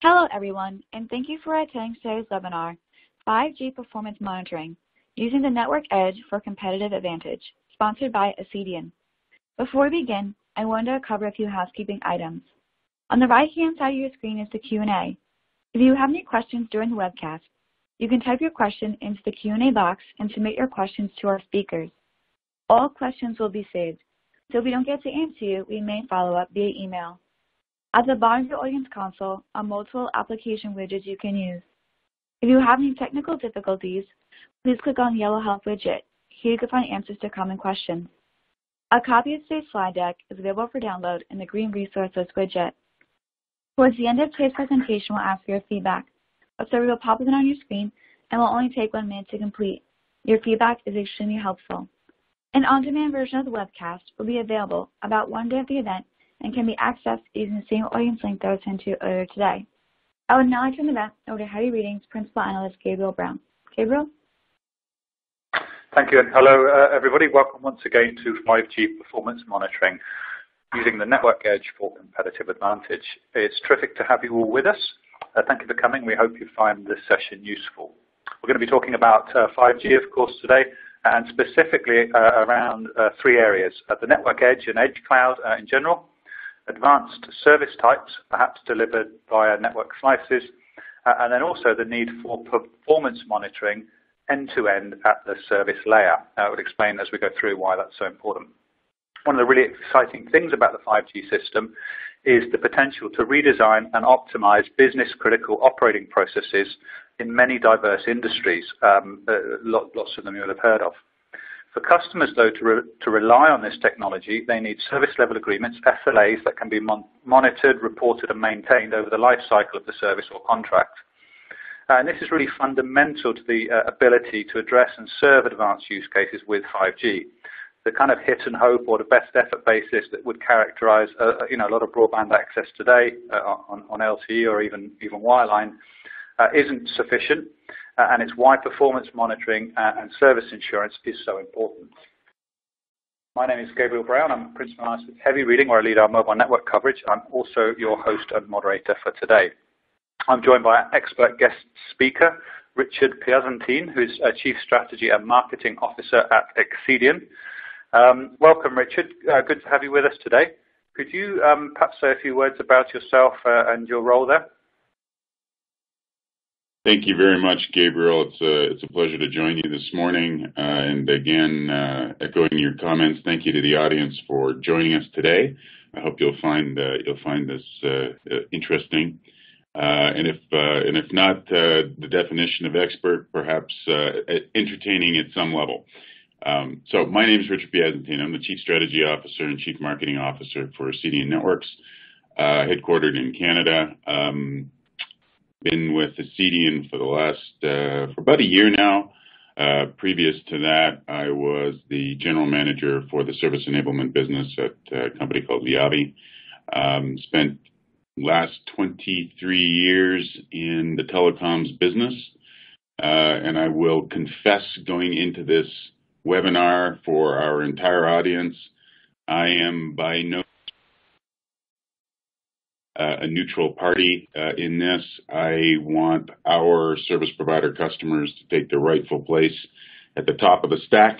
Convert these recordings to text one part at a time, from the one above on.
Hello everyone, and thank you for attending today's webinar, 5G Performance Monitoring, Using the Network Edge for Competitive Advantage, sponsored by Accedian. Before we begin, I wanted to cover a few housekeeping items. On the right-hand side of your screen is the Q&A. If you have any questions during the webcast, you can type your question into the Q&A box and submit your questions to our speakers. All questions will be saved, so if we don't get to answer you, we may follow up via email. At the bottom of your audience console are multiple application widgets you can use. If you have any technical difficulties, please click on the yellow help widget. Here you can find answers to common questions. A copy of today's slide deck is available for download in the green resources widget. Towards the end of today's presentation, we'll ask for your feedback. A survey will pop up on your screen and will only take 1 minute to complete. Your feedback is extremely helpful. An on-demand version of the webcast will be available about 1 day of the event and can be accessed using the same audience link that I was sent to earlier today. I would now like to turn the event over to Heavy Reading's Principal Analyst, Gabriel Brown. Gabriel? Thank you, and hello everybody. Welcome once again to 5G Performance Monitoring, Using the Network Edge for Competitive Advantage. It's terrific to have you all with us. Thank you for coming. We hope you find this session useful. We're going to be talking about 5G, of course, today, and specifically around three areas, the network edge and edge cloud in general, advanced service types, perhaps delivered via network slices, and then also the need for performance monitoring end-to-end at the service layer. I would explain as we go through why that's so important. One of the really exciting things about the 5G system is the potential to redesign and optimize business-critical operating processes in many diverse industries. Lots of them you'll have heard of. For customers, though, to rely on this technology, they need service-level agreements, SLAs, that can be monitored, reported, and maintained over the life cycle of the service or contract. And this is really fundamental to the ability to address and serve advanced use cases with 5G. The kind of hit and hope or the best effort basis that would characterize a lot of broadband access today on LTE or even wireline isn't sufficient. And it's why performance monitoring and service insurance is so important. My name is Gabriel Brown. I'm Principal Analyst with Heavy Reading, where I lead our mobile network coverage. I'm also your host and moderator for today. I'm joined by our expert guest speaker, Richard Piasentin, who's Chief Strategy and Marketing Officer at Accedian. Welcome, Richard. Good to have you with us today. Could you perhaps say a few words about yourself and your role there? Thank you very much, Gabriel. It's a pleasure to join you this morning. And again, echoing your comments, thank you to the audience for joining us today. I hope you'll find this interesting. And if not, the definition of expert, perhaps entertaining at some level. So my name is Richard Piasentin. I'm the Chief Strategy Officer and Chief Marketing Officer for CDN Networks, headquartered in Canada. Been with Accedian for the about a year now. Previous to that, I was the general manager for the service enablement business at a company called VIAVI. Spent last 23 years in the telecoms business, and I will confess, going into this webinar for our entire audience, I am by no a neutral party in this. I want our service provider customers to take their rightful place at the top of the stack,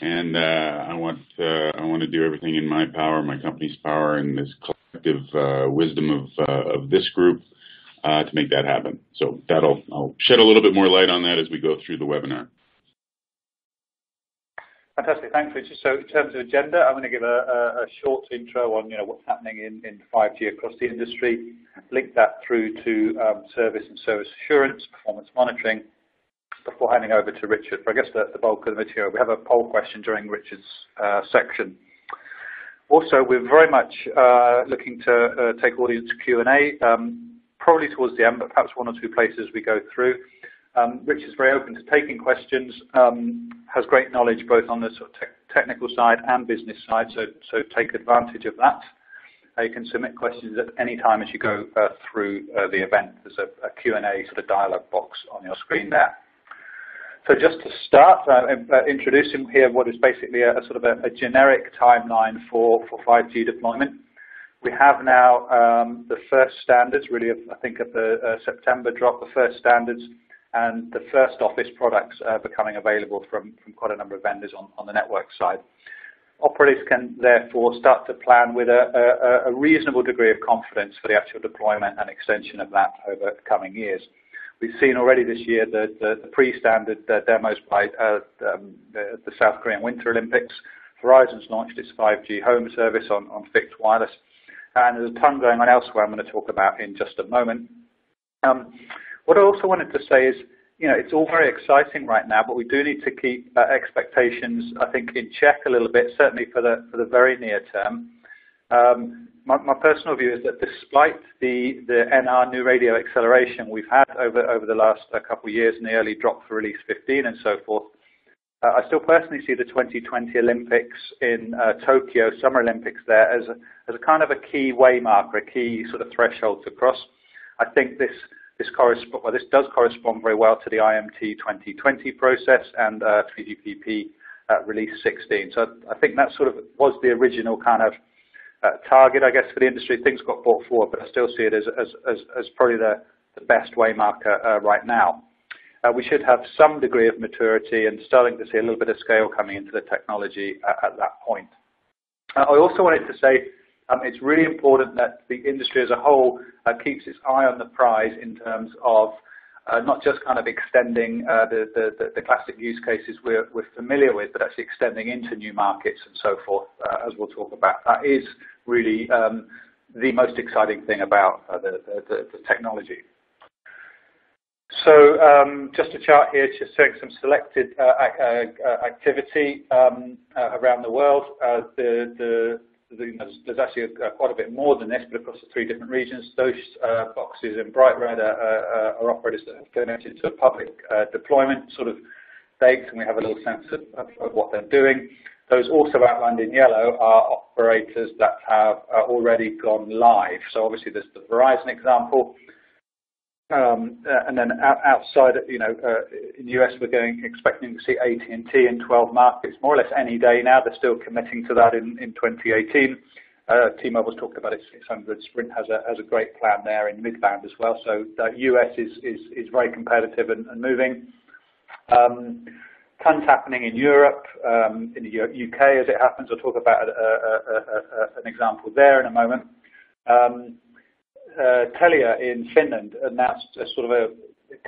and I want to do everything in my power, my company's power, and this collective wisdom of this group to make that happen. So I'll shed a little bit more light on that as we go through the webinar. Fantastic, thanks, Richard. So in terms of agenda, I'm going to give a short intro on what's happening in 5G across the industry, link that through to service and service assurance, performance monitoring, before handing over to Richard for, I guess, the bulk of the material. We have a poll question during Richard's section. Also, we're very much looking to take audience Q&A, probably towards the end, but perhaps one or two places we go through. Rich is very open to taking questions, has great knowledge both on the sort of technical side and business side, so take advantage of that. You can submit questions at any time as you go through the event. There's a Q&A sort of dialogue box on your screen there. So just to start, introducing here what is basically a sort of a generic timeline for 5G deployment. We have now the first standards, really, I think at the September drop, the first standards and the first office products becoming available from quite a number of vendors on the network side. Operators can therefore start to plan with a reasonable degree of confidence for the actual deployment and extension of that over the coming years. We've seen already this year the pre-standard demos by the South Korean Winter Olympics. Verizon's launched its 5G home service on fixed wireless. And there's a ton going on elsewhere I'm going to talk about in just a moment. What I also wanted to say is, you know, it's all very exciting right now, but we do need to keep expectations, I think, in check a little bit, certainly for the very near term. My personal view is that despite the NR new radio acceleration we've had over the last couple of years and the early drop for Release 15 and so forth, I still personally see the 2020 Olympics in Tokyo, Summer Olympics there, as a kind of a key waymarker, a key sort of threshold to cross. I think this does correspond very well to the IMT 2020 process and 3GPP Release 16. So I think that sort of was the original kind of target, I guess, for the industry. Things got brought forward, but I still see it as probably the best waymarker right now. We should have some degree of maturity and starting to see a little bit of scale coming into the technology at that point. I also wanted to say it's really important that the industry as a whole keeps its eye on the prize in terms of not just kind of extending the classic use cases we're familiar with, but actually extending into new markets and so forth, as we'll talk about. That is really the most exciting thing about the technology. So just a chart here just showing some selected activity around the world. There's actually quite a bit more than this, but across the three different regions, those boxes in bright red are operators that have connected to a public deployment sort of dates, and we have a little sense of what they're doing. Those also outlined in yellow are operators that have already gone live. So obviously there's the Verizon example. And then outside, you know, in the US, we're expecting to see AT&T in 12 markets, more or less any day now. They're still committing to that in 2018. T-Mobile's talked about its 600. Sprint has a great plan there in mid-band as well. So the US is very competitive and moving. Tons happening in Europe, in the UK as it happens. I'll talk about an example there in a moment. Telia in Finland announced a sort of a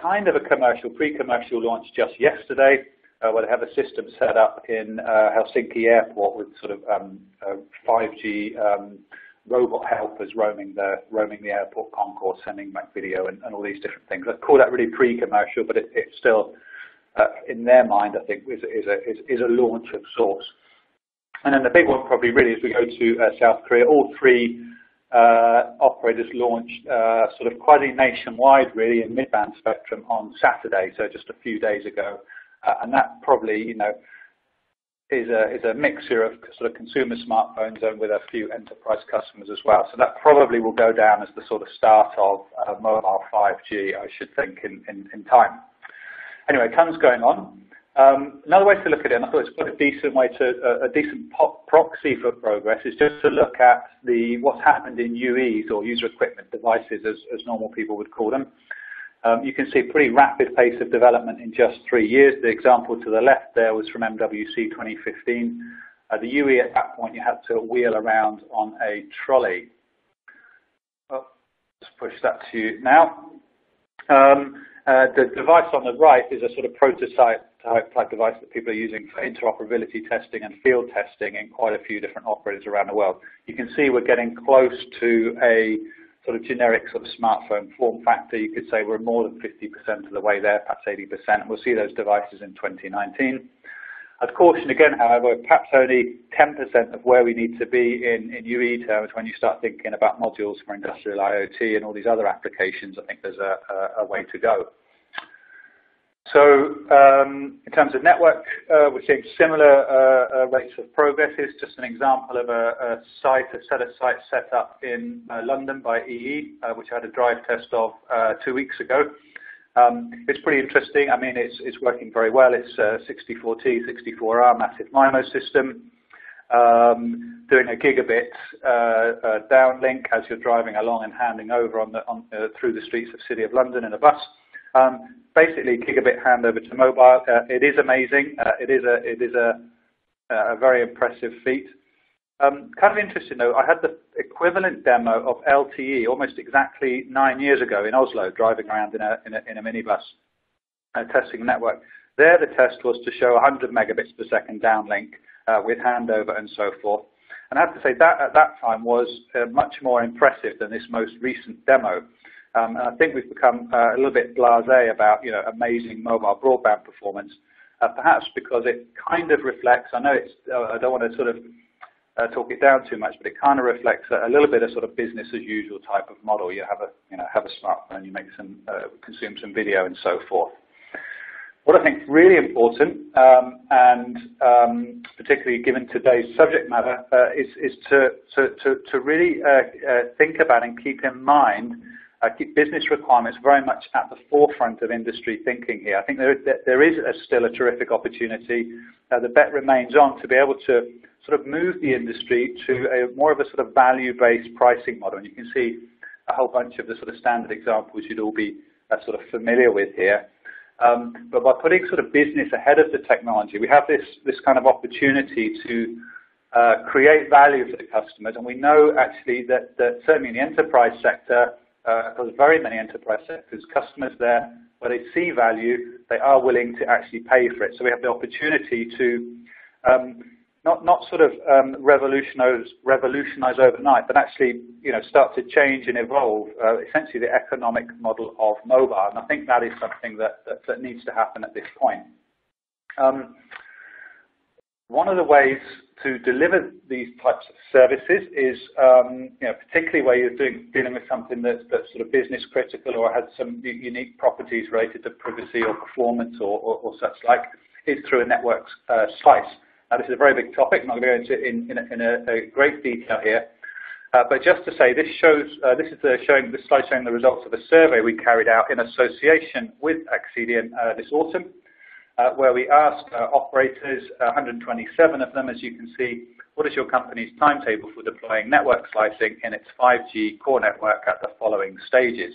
kind of a pre-commercial launch just yesterday, where they have a system set up in Helsinki Airport with sort of 5G robot helpers roaming the airport concourse, sending back video and all these different things. I call that really pre-commercial, but it's still, in their mind, I think, is a launch of sorts. And then the big one probably really is we go to South Korea. All three operators launched sort of quasi nationwide, really, in mid-band spectrum on Saturday, so just a few days ago, and that probably, you know, is a mixture of sort of consumer smartphones and with a few enterprise customers as well. So that probably will go down as the sort of start of mobile 5G, I should think, in time. Anyway, tons going on. Another way to look at it, and I thought it's quite a decent way to a decent proxy for progress, is just to look at what's happened in UEs, or user equipment devices, as normal people would call them. You can see a pretty rapid pace of development in just 3 years. The example to the left there was from MWC 2015. The UE at that point, you had to wheel around on a trolley. Oh, let's push that to you now. The device on the right is a sort of prototype device that people are using for interoperability testing and field testing in quite a few different operators around the world. You can see we're getting close to a sort of generic sort of smartphone form factor. You could say we're more than 50% of the way there, perhaps 80%. We'll see those devices in 2019. I'd caution again, however, perhaps only 10% of where we need to be in UE terms when you start thinking about modules for industrial IoT and all these other applications. I think there's a way to go. So in terms of network, we're seeing similar rates of progress. Here's just an example of a set of sites set up in London by EE, which I had a drive test of 2 weeks ago. It's pretty interesting. I mean, it's working very well. It's 64T, 64R, massive MIMO system. doing a gigabit downlink as you're driving along and handing over on the, through the streets of City of London in a bus. Basically, gigabit handover to mobile. It is amazing. It is a very impressive feat. Kind of interesting though, I had the equivalent demo of LTE almost exactly 9 years ago in Oslo, driving around in a minibus, testing network. There the test was to show 100 megabits per second downlink with handover and so forth. And I have to say that at that time was much more impressive than this most recent demo. And I think we've become a little bit blasé about, you know, amazing mobile broadband performance, perhaps because it kind of reflects, I know it's, I don't want to sort of talk it down too much, but it kind of reflects a little bit of sort of business as usual type of model. You have a, have a smartphone, you make some, consume some video and so forth. What I think is really important, and particularly given today's subject matter, is to really think about and keep in mind, keep business requirements very much at the forefront of industry thinking here. I think there is still a terrific opportunity. The bet remains on to be able to sort of move the industry to a more of a sort of value-based pricing model. And you can see a whole bunch of the sort of standard examples you'd all be sort of familiar with here. But by putting sort of business ahead of the technology, we have this kind of opportunity to create value for the customers. And we know actually that certainly in the enterprise sector, because very many enterprise sectors, customers there, where they see value, they are willing to actually pay for it. So we have the opportunity to not revolutionize overnight, but actually, start to change and evolve essentially the economic model of mobile. And I think that is something that needs to happen at this point. One of the ways to deliver these types of services is, particularly where you're dealing with something that's sort of business critical or has some unique properties related to privacy or performance or such like, is through a network slice. Now, this is a very big topic, and I'm going to go into in a great detail here. But just to say, this slide is showing the results of a survey we carried out in association with Accedian this autumn, where we asked operators, 127 of them, as you can see, what is your company's timetable for deploying network slicing in its 5G core network at the following stages?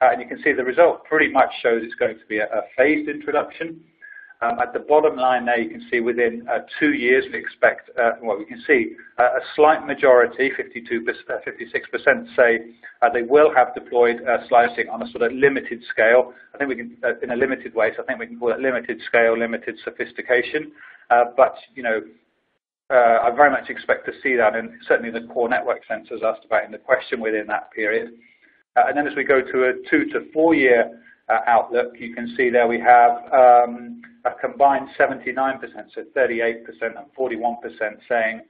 And you can see the result pretty much shows it's going to be a phased introduction. At the bottom line there, you can see within 2 years we expect, well, we can see a slight majority, 56% say they will have deployed slicing on a sort of limited scale. I think we can, in a limited way, so I think we can call it limited scale, limited sophistication. But, I very much expect to see that, and certainly the core network sensors asked about in the question within that period. And then as we go to a 2 to 4 year outlook, you can see there we have a combined 79%, so 38% and 41% saying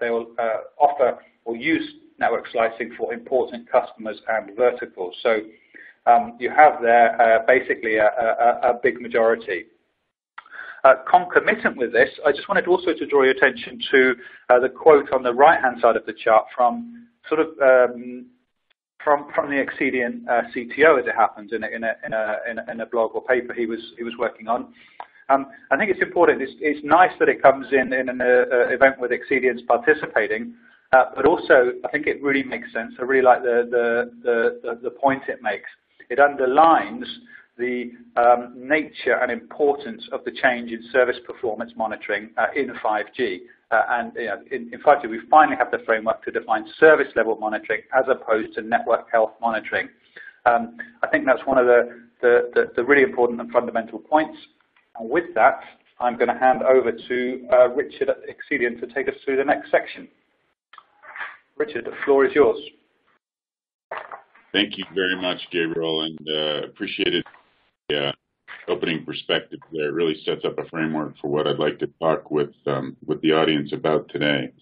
they will offer or use network slicing for important customers and verticals. So you have there basically a big majority. Concomitant with this, I just wanted also to draw your attention to the quote on the right-hand side of the chart from sort of from the Accedian CTO, as it happens, in a blog or paper he was working on. I think it's important. It's nice that it comes in an event with Accedian's participating, but also I think it really makes sense. I really like the point it makes. It underlines the nature and importance of the change in service performance monitoring in 5G. And in 5G, we finally have the framework to define service level monitoring as opposed to network health monitoring. I think that's one of the really important and fundamental points. And with that, I'm going to hand over to Richard at Accedian to take us through the next section. Richard, the floor is yours. Thank you very much, Gabriel, and appreciated the opening perspective there. It really sets up a framework for what I'd like to talk with the audience about today.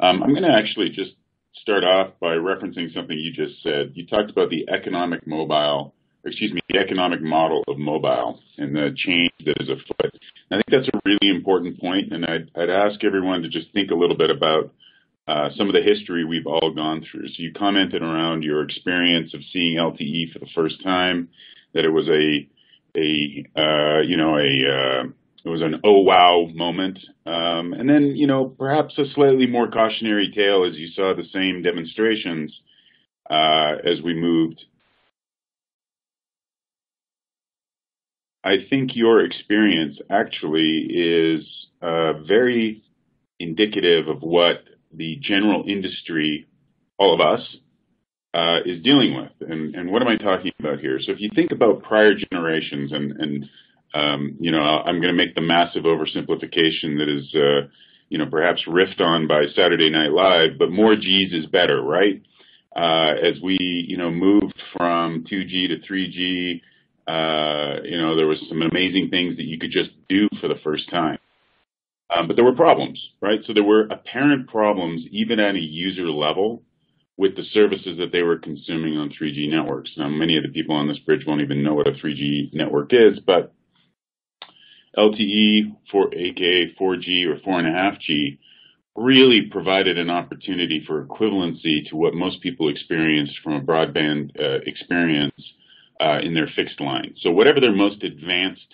I'm going to actually just start off by referencing something you just said. You talked about the economic model of mobile and the change that is afoot. And I think that's a really important point, and I'd ask everyone to just think a little bit about some of the history we've all gone through. So you commented around your experience of seeing LTE for the first time, that it was a It was an oh wow moment. And then, you know, perhaps a slightly more cautionary tale as you saw the same demonstrations as we moved. I think your experience actually is very indicative of what the general industry, all of us, is dealing with. And what am I talking about here? So if you think about prior generations and you know, I'm going to make the massive oversimplification that is, you know, perhaps riffed on by Saturday Night Live, but more G's is better, right? As we, you know, moved from 2G to 3G, you know, there was some amazing things that you could just do for the first time. But there were problems, right? So there were apparent problems even at a user level with the services that they were consuming on 3G networks. Now, many of the people on this bridge won't even know what a 3G network is, but LTE, aka 4G or 4.5G, really provided an opportunity for equivalency to what most people experienced from a broadband experience in their fixed line. So whatever their most advanced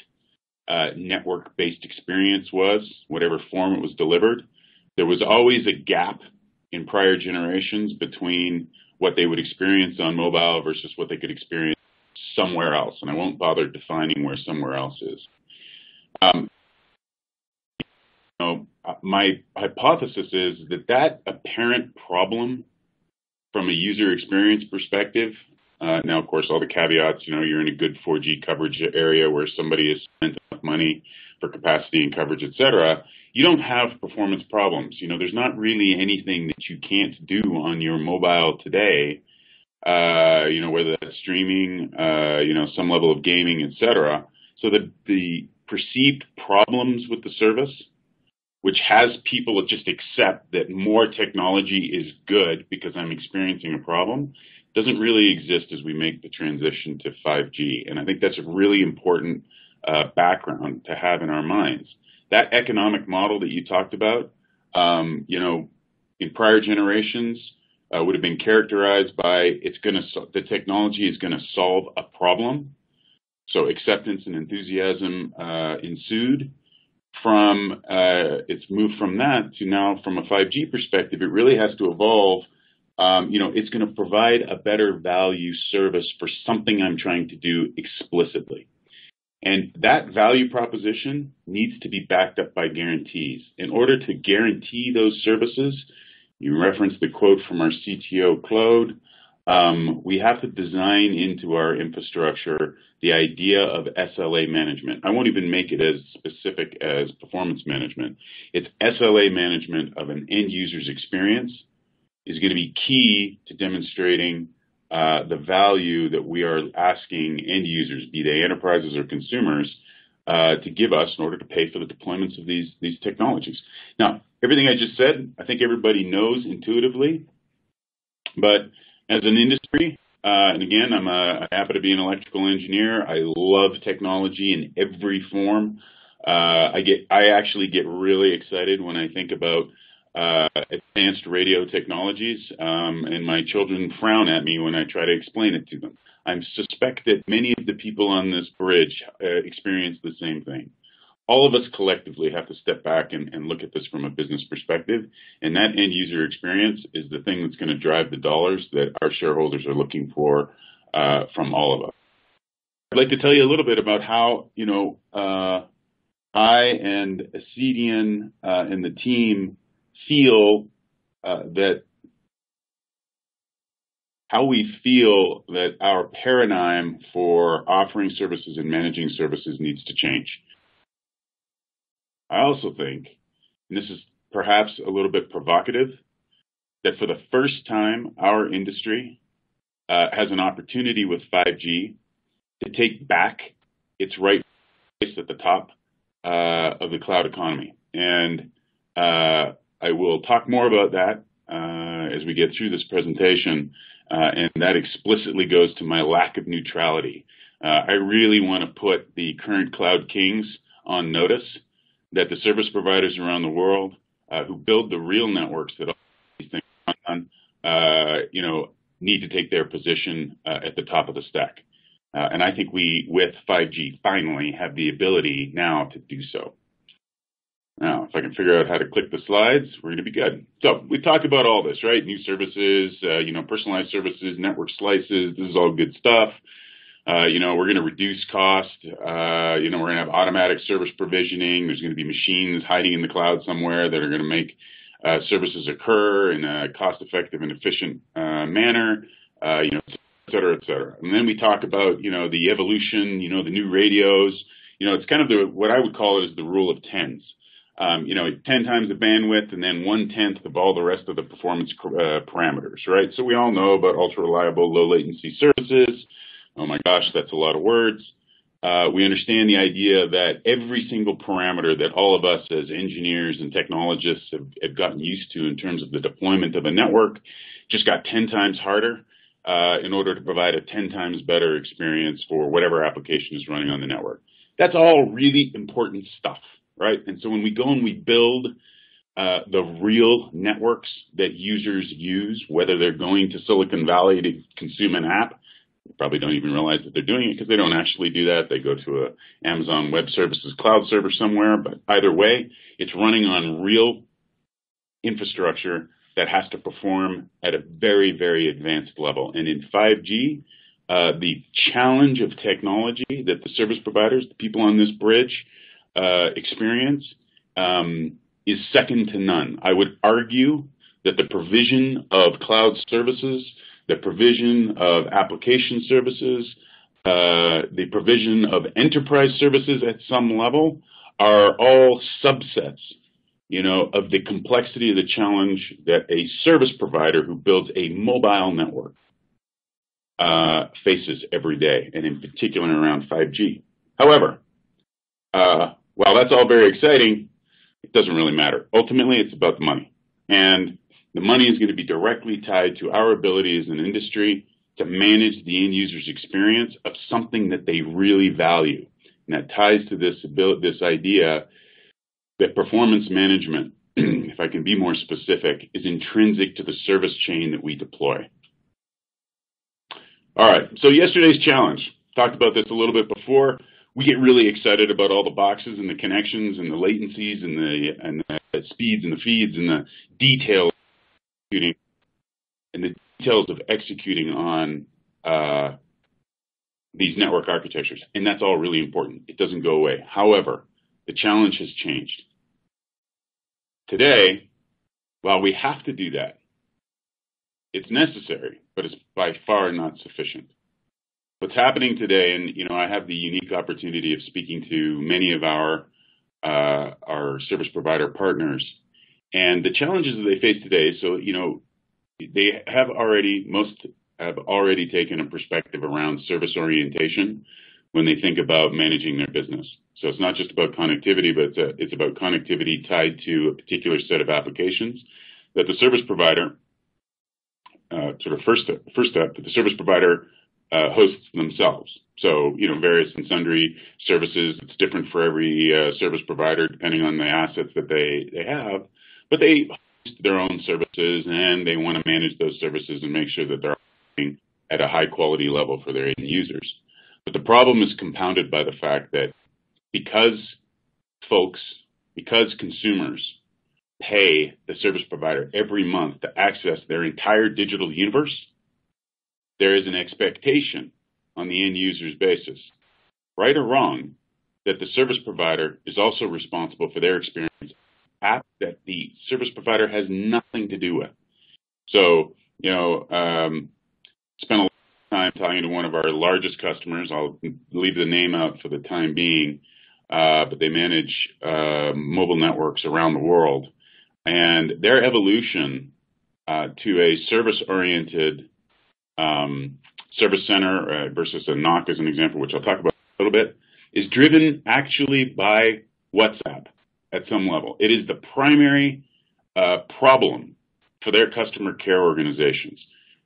network-based experience was, whatever form it was delivered, there was always a gap in prior generations between what they would experience on mobile versus what they could experience somewhere else. And I won't bother defining where somewhere else is. You know, my hypothesis is that that apparent problem from a user experience perspective, now, of course, all the caveats, you know, you're in a good 4G coverage area where somebody has spent enough money for capacity and coverage, et cetera, you don't have performance problems. You know, there's not really anything that you can't do on your mobile today, you know, whether that's streaming, you know, some level of gaming, et cetera. So the perceived problems with the service, which has people just accept that more technology is good because I'm experiencing a problem, doesn't really exist as we make the transition to 5G. And I think that's a really important background to have in our minds. That economic model that you talked about, you know, in prior generations would have been characterized by the technology is going to solve a problem. So acceptance and enthusiasm ensued. It's moved from that to now from a 5G perspective, it really has to evolve. You know, it's going to provide a better value service for something I'm trying to do explicitly. And that value proposition needs to be backed up by guarantees. In order to guarantee those services, you referenced the quote from our CTO, Claude, we have to design into our infrastructure the idea of SLA management. I won't even make it as specific as performance management. It's SLA management of an end user's experience is going to be key to demonstrating the value that we are asking end users, be they enterprises or consumers, to give us in order to pay for the deployments of these technologies. Now, everything I just said, I think everybody knows intuitively, but as an industry, and again, I happen to be an electrical engineer. I love technology in every form. I actually get really excited when I think about advanced radio technologies, and my children frown at me when I try to explain it to them. I suspect that many of the people on this bridge experience the same thing. All of us collectively have to step back and look at this from a business perspective, and that end user experience is the thing that's going to drive the dollars that our shareholders are looking for from all of us. I'd like to tell you a little bit about how, you know, I and Accedian and the team feel that how we feel that our paradigm for offering services and managing services needs to change. I also think, and this is perhaps a little bit provocative, that for the first time our industry has an opportunity with 5G to take back its right place at the top of the cloud economy. And I will talk more about that as we get through this presentation, and that explicitly goes to my lack of neutrality. I really want to put the current cloud kings on notice that the service providers around the world who build the real networks that all these things are on, you know, need to take their position at the top of the stack. And I think we, with 5G, finally have the ability now to do so. Now, if I can figure out how to click the slides, we're going to be good. So we talked about all this, right? New services, personalized services, network slices. This is all good stuff. We're going to reduce cost. We're going to have automatic service provisioning. There's going to be machines hiding in the cloud somewhere that are going to make services occur in a cost-effective and efficient manner, et cetera, et cetera. And then we talk about, the evolution, the new radios. It's kind of what I would call it is the rule of tens. 10 times the bandwidth and then 1/10 of all the rest of the performance parameters, right? So we all know about ultra-reliable, low-latency services. Oh, my gosh, that's a lot of words. We understand the idea that every single parameter that all of us as engineers and technologists have gotten used to in terms of the deployment of a network just got 10 times harder in order to provide a 10 times better experience for whatever application is running on the network. That's all really important stuff, right? And so when we go and we build the real networks that users use, whether they're going to Silicon Valley to consume an app, probably don't even realize that they're doing it because they don't actually do that. They go to an Amazon Web Services cloud server somewhere. But either way, it's running on real infrastructure that has to perform at a very, very advanced level. And in 5G, the challenge of technology that the service providers, the people on this bridge, experience is second to none. I would argue that the provision of cloud services, the provision of application services, the provision of enterprise services at some level are all subsets, of the complexity of the challenge that a service provider who builds a mobile network faces every day, and in particular around 5G. However, while that's all very exciting, it doesn't really matter. Ultimately, it's about the money. And the money is going to be directly tied to our ability as an industry to manage the end user's experience of something that they really value. And that ties to this idea that performance management, if I can be more specific, is intrinsic to the service chain that we deploy. All right, so yesterday's challenge. Talked about this a little bit before. We get really excited about all the boxes and the connections and the latencies and the speeds and the feeds and the details. And the details of executing on these network architectures. And that's all really important. It doesn't go away. However, the challenge has changed. Today, while we have to do that, it's necessary, but it's by far not sufficient. What's happening today, and I have the unique opportunity of speaking to many of our service provider partners. And the challenges that they face today, so, they have already, most have already taken a perspective around service orientation when they think about managing their business. So it's not just about connectivity, but it's about connectivity tied to a particular set of applications that the service provider, first step, that the service provider hosts themselves. So, various and sundry services, it's different for every service provider depending on the assets that they have. But they host their own services, and they want to manage those services and make sure that they're operating at a high-quality level for their end users. But the problem is compounded by the fact that because consumers pay the service provider every month to access their entire digital universe, there is an expectation on the end user's basis, right or wrong, that the service provider is also responsible for their experience. App that the service provider has nothing to do with. So, spent a lot of time talking to one of our largest customers. I'll leave the name out for the time being, but they manage mobile networks around the world. And their evolution to a service-oriented service center versus a NOC, as an example, which I'll talk about a little bit, is driven actually by WhatsApp. At some level, it is the primary problem for their customer care organizations.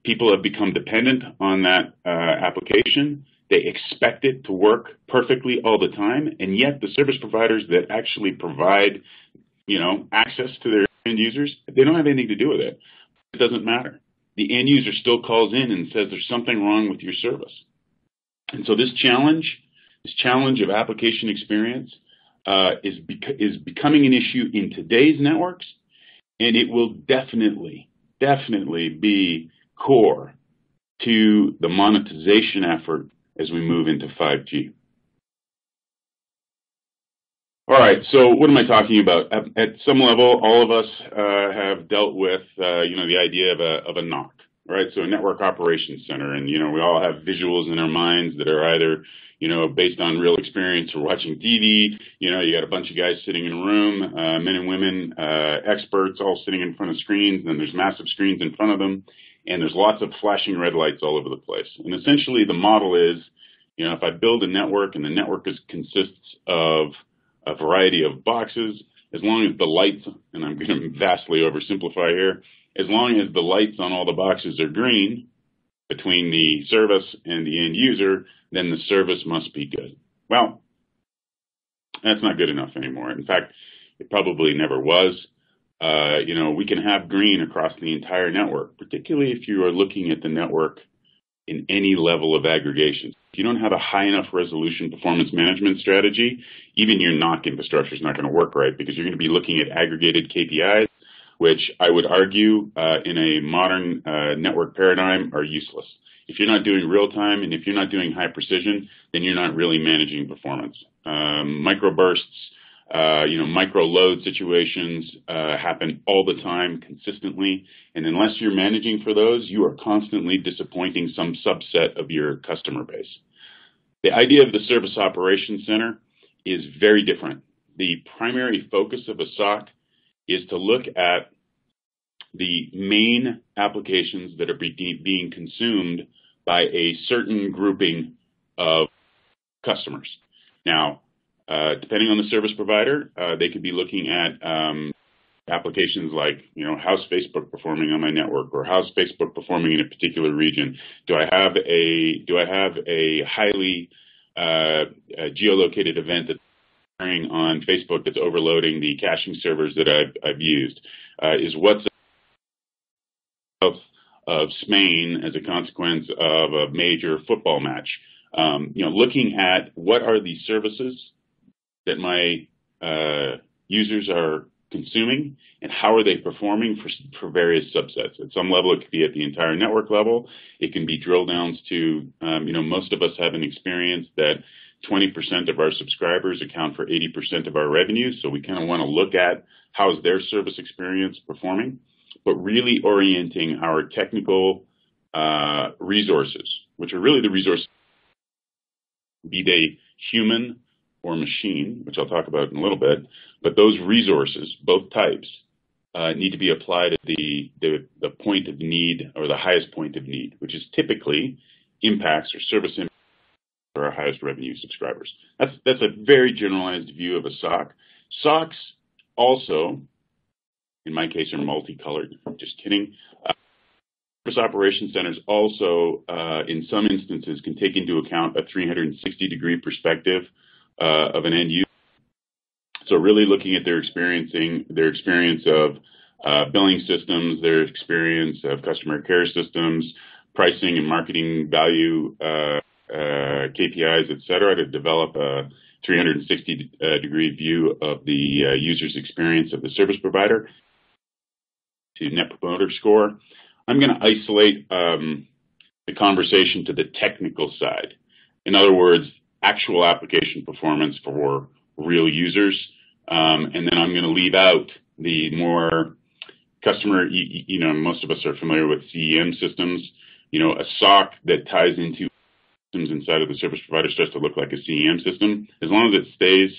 People have become dependent on that application. They expect it to work perfectly all the time, and yet the service providers that actually provide, access to their end users, they don't have anything to do with it. It doesn't matter. The end user still calls in and says there's something wrong with your service. And so this challenge of application experience is becoming an issue in today's networks, and it will definitely be core to the monetization effort as we move into 5G. All right, so what am I talking about? At some level, all of us have dealt with, the idea of a NOC, right? So a network operations center, and, we all have visuals in our minds that are either, based on real experience or watching TV. You got a bunch of guys sitting in a room, men and women, experts, all sitting in front of screens, and then there's massive screens in front of them, and there's lots of flashing red lights all over the place. And essentially the model is, if I build a network and the network consists of a variety of boxes, as long as the lights, and I'm going to vastly oversimplify here, as long as the lights on all the boxes are green between the service and the end user, then the service must be good. Well, that's not good enough anymore. In fact, it probably never was. We can have green across the entire network, particularly if you are looking at the network in any level of aggregation. If you don't have a high enough resolution performance management strategy, even your NOC infrastructure is not going to work right, because you're going to be looking at aggregated KPIs, which I would argue in a modern network paradigm are useless. If you're not doing real time and if you're not doing high precision, then you're not really managing performance. Microbursts, micro load situations happen all the time consistently. And unless you're managing for those, you are constantly disappointing some subset of your customer base. The idea of the Service Operations Center is very different. The primary focus of a SOC is to look at the main applications that are being consumed by a certain grouping of customers. Now, depending on the service provider, they could be looking at applications like, how's Facebook performing on my network, or how's Facebook performing in a particular region? Do I have a highly geolocated event that's occurring on Facebook that's overloading the caching servers that I've used? Is WhatsApp of Spain as a consequence of a major football match? Looking at what are the services that my users are consuming and how are they performing for various subsets. At some level, it could be at the entire network level. It can be drill downs to, most of us have an experience that 20% of our subscribers account for 80% of our revenue. So we kind of want to look at how is their service experience performing, but really orienting our technical resources, which are really the resources, be they human or machine, which I'll talk about in a little bit, but those resources, both types, need to be applied at the point of need, or the highest point of need, which is typically impacts or service impacts for our highest revenue subscribers. That's a very generalized view of a SOC. SOCs also, in my case, are multicolored. Just kidding. Service Operations Centers also, in some instances, can take into account a 360-degree perspective of an end user. So really looking at their experience of billing systems, their experience of customer care systems, pricing and marketing value KPIs, et cetera, to develop a 360-degree view of the user's experience of the service provider. To Net Promoter Score, I'm going to isolate the conversation to the technical side. In other words, actual application performance for real users, and then I'm going to leave out the more customer, most of us are familiar with CEM systems. A SOC that ties into systems inside of the service provider starts to look like a CEM system, as long as it stays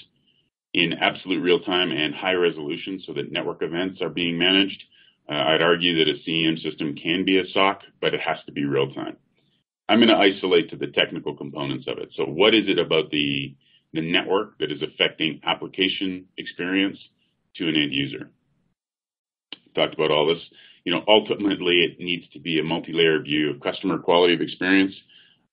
in absolute real time and high resolution so that network events are being managed. I'd argue that a CEM system can be a SOC, but it has to be real time. I'm going to isolate to the technical components of it. So what is it about the network that is affecting application experience to an end user? Talked about all this. Ultimately, it needs to be a multi-layer view of customer quality of experience,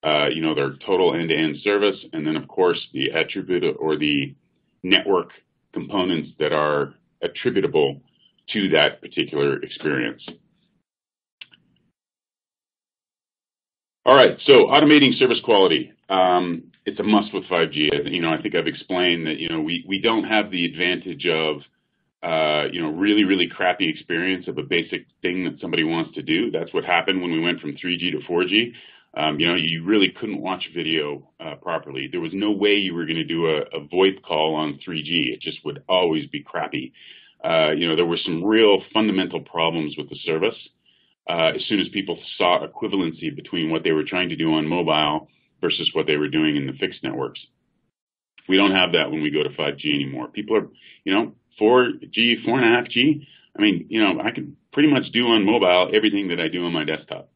their total end-to-end service, and then, of course, the attribute or the network components that are attributable to that particular experience. All right, so automating service quality it's a must with 5G. You know, I think I've explained that, you know, we don't have the advantage of, you know, really crappy experience of a basic thing that somebody wants to do. That's what happened when we went from 3G to 4G. You know, you really couldn't watch video properly. There was no way you were going to do a VoIP call on 3G. It just would always be crappy. You know, there were some real fundamental problems with the service. As soon as people saw equivalency between what they were trying to do on mobile versus what they were doing in the fixed networks. We don't have that when we go to 5G anymore. People are, you know, 4G, 4.5G. I mean, you know, I can pretty much do on mobile everything that I do on my desktop.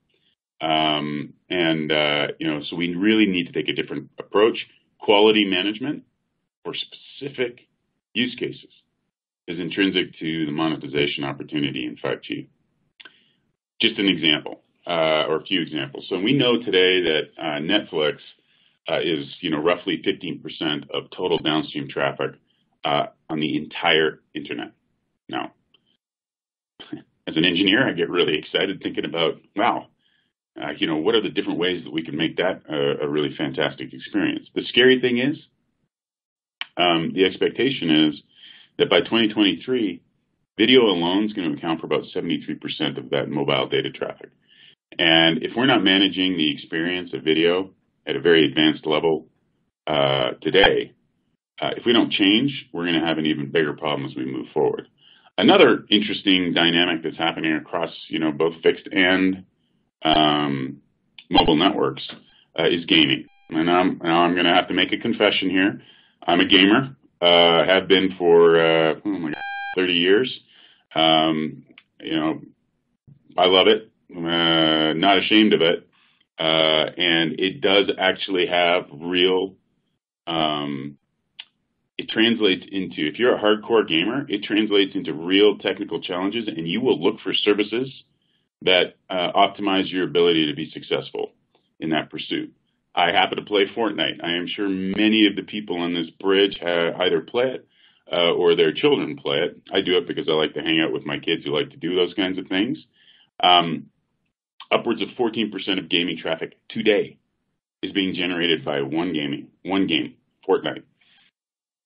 You know, so we really need to take a different approach. Quality management for specific use cases is intrinsic to the monetization opportunity in 5G. Just an example, or a few examples. So we know today that Netflix is, you know, roughly 15% of total downstream traffic on the entire internet. Now, as an engineer, I get really excited thinking about, wow, you know, what are the different ways that we can make that a really fantastic experience? The scary thing is, the expectation is that by 2023, video alone is going to account for about 73% of that mobile data traffic. And if we're not managing the experience of video at a very advanced level today, if we don't change, we're going to have an even bigger problem as we move forward. Another interesting dynamic that's happening across, you know, both fixed and mobile networks is gaming. And I'm going to have to make a confession here. I'm a gamer. Have been for, oh my God, 30 years. You know, I love it. Not ashamed of it. And it does actually have real, it translates into, if you're a hardcore gamer, it translates into real technical challenges, and you will look for services that optimize your ability to be successful in that pursuit. I happen to play Fortnite. I am sure many of the people on this bridge either play it or their children play it. I do it because I like to hang out with my kids who like to do those kinds of things. Upwards of 14% of gaming traffic today is being generated by one game, Fortnite.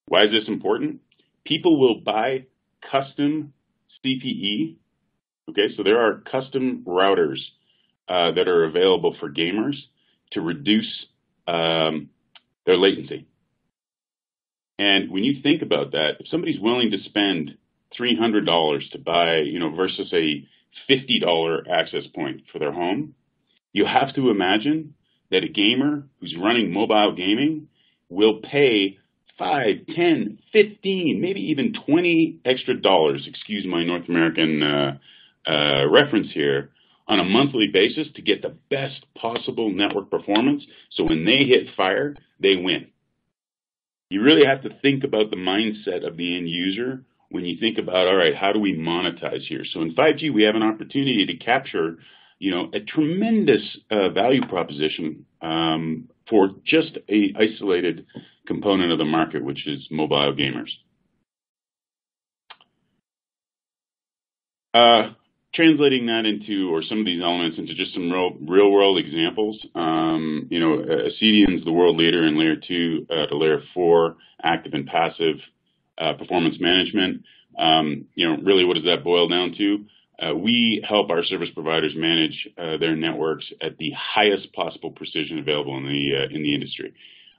Why is this important? People will buy custom CPE. Okay, so there are custom routers that are available for gamers to reduce their latency. And when you think about that, if somebody's willing to spend $300 to buy, you know, versus a $50 access point for their home, you have to imagine that a gamer who's running mobile gaming will pay 5, 10, 15, maybe even 20 extra dollars, excuse my North American reference here, on a monthly basis to get the best possible network performance. So when they hit fire, they win. You really have to think about the mindset of the end user when you think about, all right, how do we monetize here? So in 5G, we have an opportunity to capture, you know, a tremendous value proposition for just an isolated component of the market, which is mobile gamers. Translating that into, or some of these elements into just some real world examples, you know, Accedian is the world leader in layer 2 to layer 4, active and passive performance management. You know, really what does that boil down to? We help our service providers manage their networks at the highest possible precision available in the industry.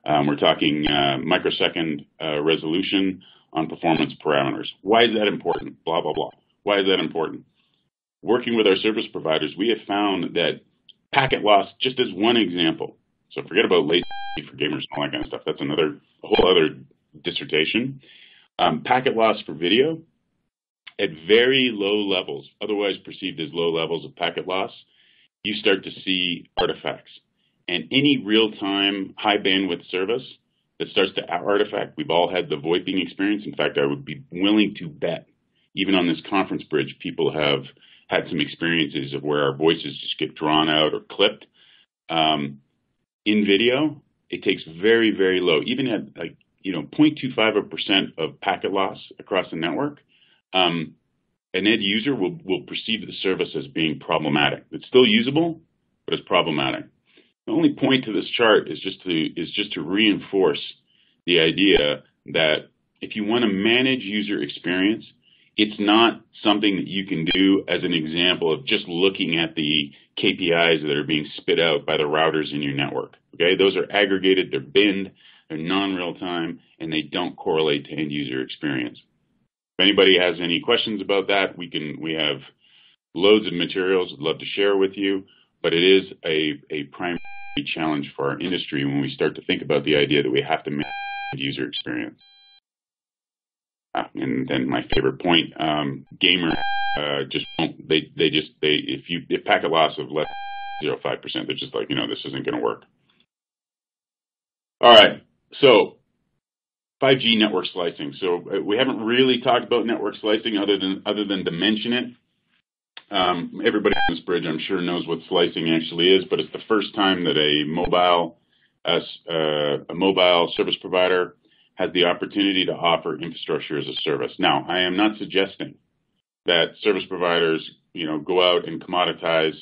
We're talking microsecond resolution on performance parameters. Why is that important? Blah, blah, blah. Why is that important? Working with our service providers, we have found that packet loss, just as one example, so forget about latency for gamers and all that kind of stuff. That's another, a whole other dissertation. Packet loss for video at very low levels, otherwise perceived as low levels of packet loss, you start to see artifacts. And any real-time high-bandwidth service that starts to artifact, we've all had the VoIPing experience. In fact, I would be willing to bet, even on this conference bridge, people have had some experiences of where our voices just get drawn out or clipped. In video, it takes very, very low, even at like, you know, 0.25% of packet loss across the network. An end user will perceive the service as being problematic. It's still usable, but it's problematic. The only point to this chart is just to reinforce the idea that if you want to manage user experience, it's not something that you can do as an example of just looking at the KPIs that are being spit out by the routers in your network. Okay, those are aggregated, they're binned, they're non-real time, and they don't correlate to end user experience. If anybody has any questions about that, we have loads of materials I'd love to share with you, but it is a primary challenge for our industry when we start to think about the idea that we have to manage user experience. And then my favorite point, gamers just don't, they if pack a loss of less than 0.5%, they're just like, you know, this isn't going to work. All right. So 5G network slicing. So we haven't really talked about network slicing other than to mention it. Everybody on this bridge, I'm sure, knows what slicing actually is, but it's the first time that a mobile service provider has the opportunity to offer infrastructure as a service. Now, I am not suggesting that service providers, you know, go out and commoditize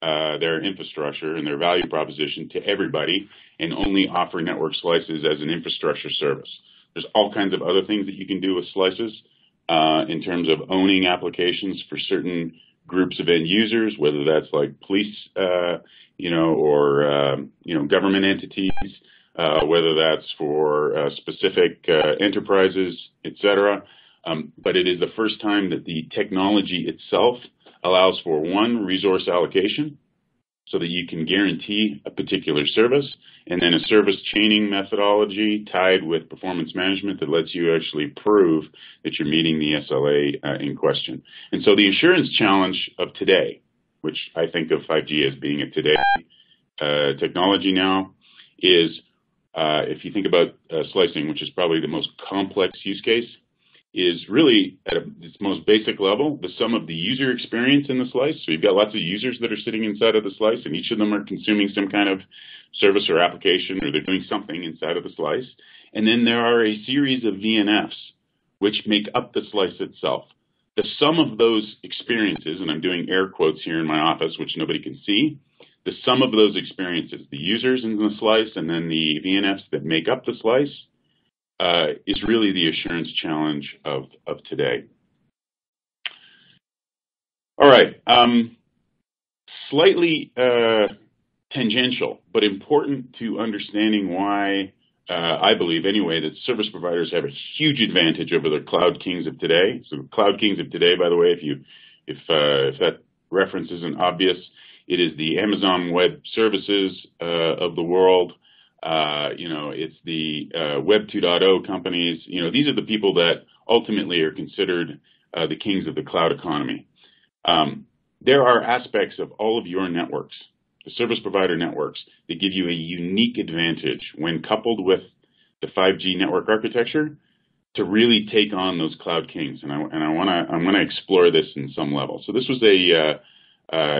their infrastructure and their value proposition to everybody and only offer network slices as an infrastructure service. There's all kinds of other things that you can do with slices in terms of owning applications for certain groups of end users, whether that's like police, you know, or, you know, government entities, whether that's for specific enterprises, etc. But it is the first time that the technology itself allows for, one, resource allocation, so that you can guarantee a particular service, and then a service chaining methodology tied with performance management that lets you actually prove that you're meeting the SLA in question. And so the assurance challenge of today, which I think of 5G as being a today technology now, is if you think about slicing, which is probably the most complex use case, is really at its most basic level, the sum of the user experience in the slice. So you've got lots of users that are sitting inside of the slice, and each of them are consuming some kind of service or application, or they're doing something inside of the slice. And then there are a series of VNFs, which make up the slice itself. The sum of those experiences, and I'm doing air quotes here in my office, which nobody can see, the sum of those experiences, the users in the slice and then the VNFs that make up the slice, is really the assurance challenge of today. All right. Slightly tangential, but important to understanding why I believe anyway that service providers have a huge advantage over the cloud kings of today. So cloud kings of today, by the way, if that reference isn't obvious, it is the Amazon Web Services of the world. You know, it's the Web 2.0 companies. You know, these are the people that ultimately are considered the kings of the cloud economy. There are aspects of all of your networks, the service provider networks, that give you a unique advantage when coupled with the 5G network architecture to really take on those cloud kings. And I'm gonna explore this in some level. So this was a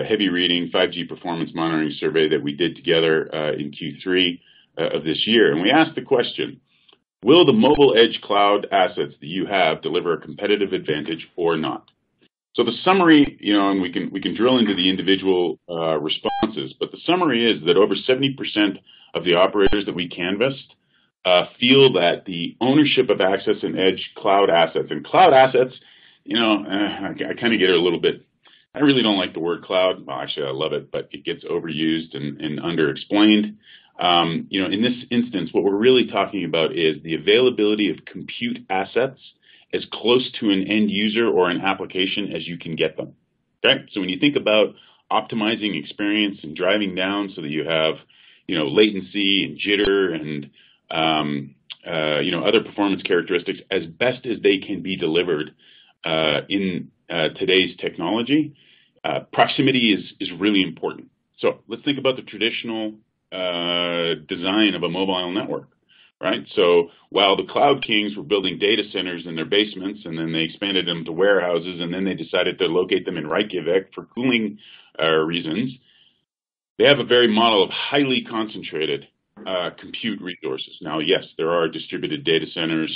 Heavy Reading 5G performance monitoring survey that we did together in Q3 of this year. And we asked the question, will the mobile edge cloud assets that you have deliver a competitive advantage or not? So the summary, you know, and we can drill into the individual responses, but the summary is that over 70% of the operators that we canvassed feel that the ownership of access and edge cloud assets, and cloud assets, you know, I kind of get it a little bit. I really don't like the word cloud. Well, actually, I love it, but it gets overused and underexplained. You know, in this instance, what we're really talking about is the availability of compute assets as close to an end user or an application as you can get them. Okay, so when you think about optimizing experience and driving down so that you have, you know, latency and jitter and you know, other performance characteristics as best as they can be delivered in today's technology, proximity is really important. So let's think about the traditional design of a mobile network, right? So while the cloud kings were building data centers in their basements, and then they expanded them to warehouses, and then they decided to locate them in Reykjavik for cooling reasons, they have a very model of highly concentrated compute resources. Now, yes, there are distributed data centers,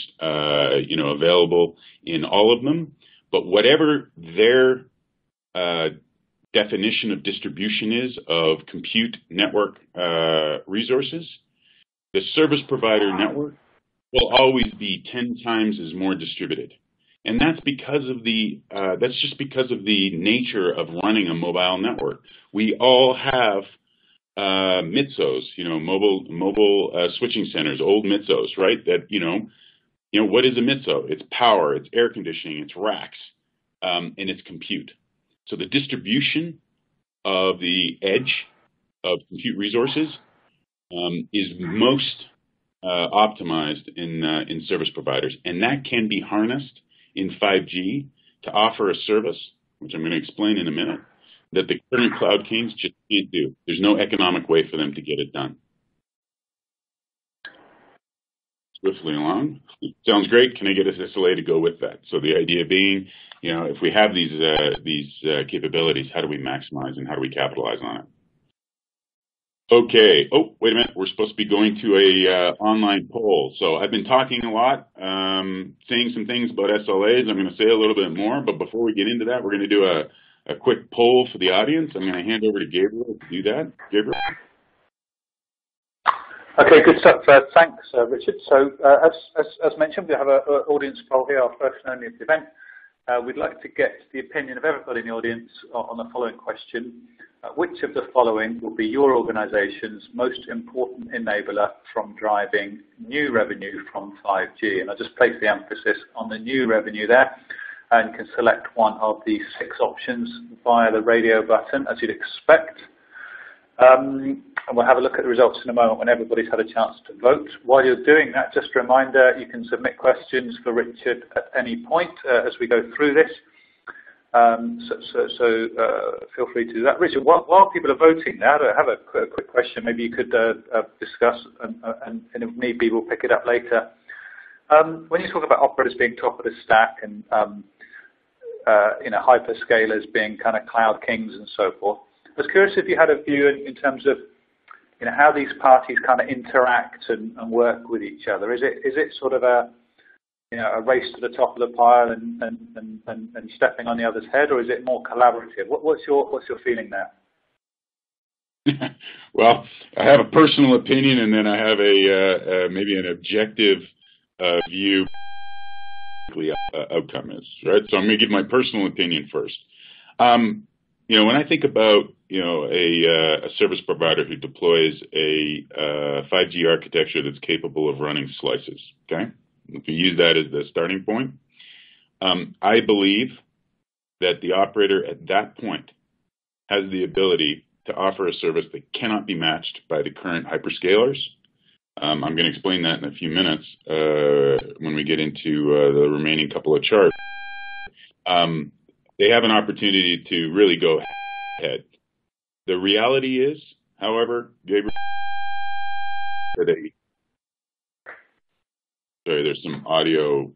you know, available in all of them, but whatever their definition of distribution is of compute network resources, the service provider network will always be 10 times as more distributed. And that's because of the that's just because of the nature of running a mobile network. We all have MITSOs, you know, mobile switching centers, old MITSOs, right? That you know what is a MITSO? It's power, it's air conditioning, it's racks, and it's compute. So the distribution of the edge of compute resources is most optimized in service providers, and that can be harnessed in 5G to offer a service, which I'm going to explain in a minute, that the current cloud kings just can't do. There's no economic way for them to get it done. Swiftly along. Sounds great. Can I get a SLA to go with that? So the idea being, you know, if we have these capabilities, how do we maximize and how do we capitalize on it? Okay. Oh, wait a minute. We're supposed to be going to a online poll. So I've been talking a lot, saying some things about SLAs. I'm going to say a little bit more, but before we get into that, we're going to do a quick poll for the audience. I'm going to hand over to Gabriel to do that. Gabriel? Okay, good stuff. Thanks, Richard. So as mentioned, we have an audience poll here, our first and only at the event. We'd like to get the opinion of everybody in the audience on the following question. Which of the following will be your organization's most important enabler from driving new revenue from 5G? And I just place the emphasis on the new revenue there, and can select one of the 6 options via the radio button, as you'd expect. And we'll have a look at the results in a moment when everybody's had a chance to vote. While you're doing that, just a reminder, you can submit questions for Richard at any point as we go through this. So feel free to do that. Richard, while people are voting now, I have a quick question. Maybe you could discuss, and if need be, we'll pick it up later. When you talk about operators being top of the stack and you know, hyperscalers being kind of cloud kings and so forth, I was curious if you had a view in terms of, you know, how these parties kind of interact and work with each other. Is it sort of a, you know, a race to the top of the pile and stepping on the other's head, or is it more collaborative? What's your feeling there? Well, I have a personal opinion, and then I have a maybe an objective view outcome is, right? So I'm going to give my personal opinion first. You know, when I think about, you know, a service provider who deploys a 5G architecture that's capable of running slices, okay? If you use that as the starting point, I believe that the operator at that point has the ability to offer a service that cannot be matched by the current hyperscalers. I'm going to explain that in a few minutes when we get into the remaining couple of charts. They have an opportunity to really go ahead. The reality is, however, Gabriel, sorry, there's some audio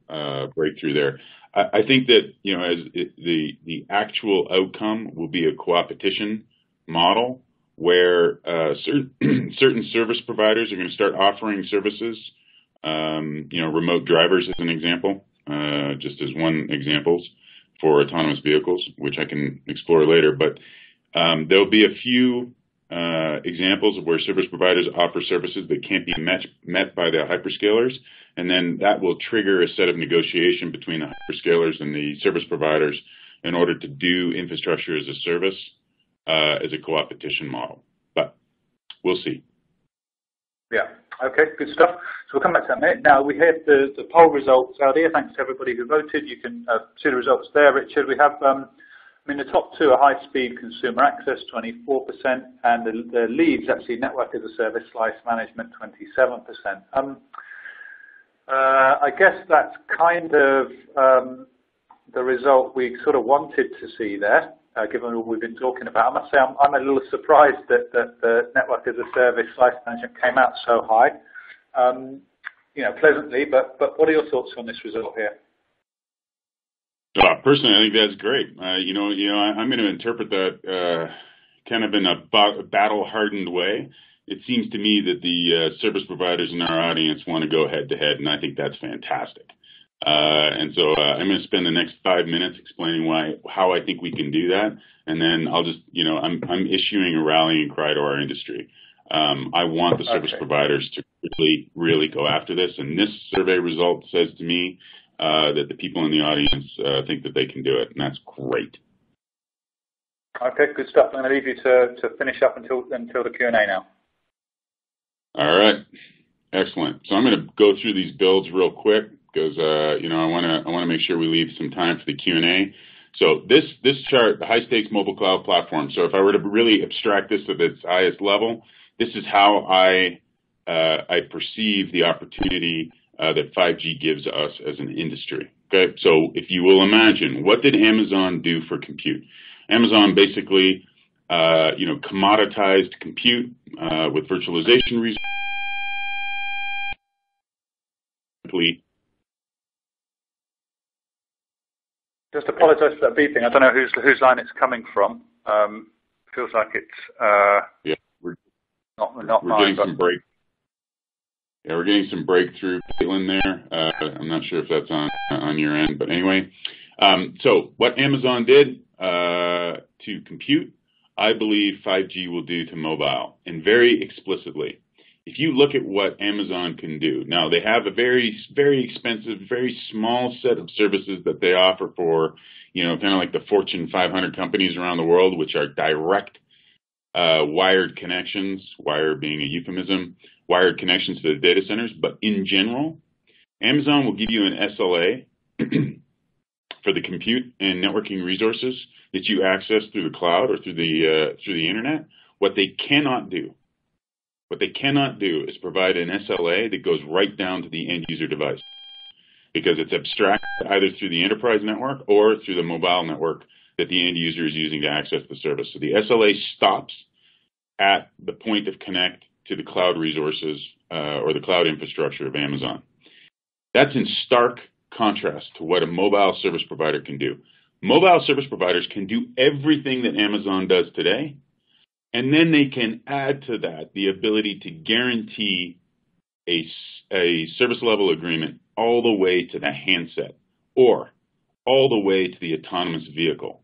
breakthrough there. I think that, you know, as the actual outcome will be a coopetition model where certain service providers are going to start offering services, you know, remote drivers as an example, just as one example for autonomous vehicles, which I can explore later. But there'll be a few examples of where service providers offer services that can't be met by the hyperscalers, and then that will trigger a set of negotiation between the hyperscalers and the service providers in order to do infrastructure as a service as a coopetition model. But we'll see. Yeah. Okay, good stuff. So we'll come back to that in a minute. Now, we have the poll results out here. Thanks to everybody who voted. You can see the results there, Richard. We have, I mean, the top two are high-speed consumer access, 24%, and the leads, actually, network as a service, slice management, 27%. I guess that's kind of the result we sort of wanted to see there, given all we've been talking about. I must say I'm a little surprised that the network as a service life management came out so high, you know, pleasantly, but what are your thoughts on this result here? Personally, I think that's great. You know, I'm going to interpret that kind of in a battle-hardened way. It seems to me that the service providers in our audience want to go head-to-head, and I think that's fantastic. And so I'm going to spend the next 5 minutes explaining how I think we can do that, and then I'll just, you know, I'm issuing a rallying cry to our industry. I want the service providers to really go after this, and this survey result says to me that the people in the audience think that they can do it, and that's great. Okay, good stuff. I'm going to leave you to finish up until the Q&A now. All right, excellent. So I'm going to go through these builds real quick, because you know, I want to make sure we leave some time for the Q&A. So this chart, the high-stakes mobile cloud platform. So if I were to really abstract this at its highest level, this is how I perceive the opportunity that 5G gives us as an industry. Okay, so if you will imagine, what did Amazon do for compute? Amazon basically, you know, commoditized compute with virtualization resources. Just apologise for that beeping. I don't know whose line it's coming from. Feels like it's yeah, we're getting some break. Yeah, we're getting some breakthrough, Caitlin. There, I'm not sure if that's on your end, but anyway. So what Amazon did to compute, I believe 5G will do to mobile, and very explicitly. If you look at what Amazon can do, now they have a very, very expensive, very small set of services that they offer for, you know, kind of like the Fortune 500 companies around the world, which are direct wired connections, wire being a euphemism, wired connections to the data centers. But in general, Amazon will give you an SLA for the compute and networking resources that you access through the cloud or through the internet. What they cannot do is provide an SLA that goes right down to the end user device, because it's abstracted either through the enterprise network or through the mobile network that the end user is using to access the service. So the SLA stops at the point of connect to the cloud resources or the cloud infrastructure of Amazon. That's in stark contrast to what a mobile service provider can do. Mobile service providers can do everything that Amazon does today, and then they can add to that the ability to guarantee a service level agreement all the way to the handset, or all the way to the autonomous vehicle,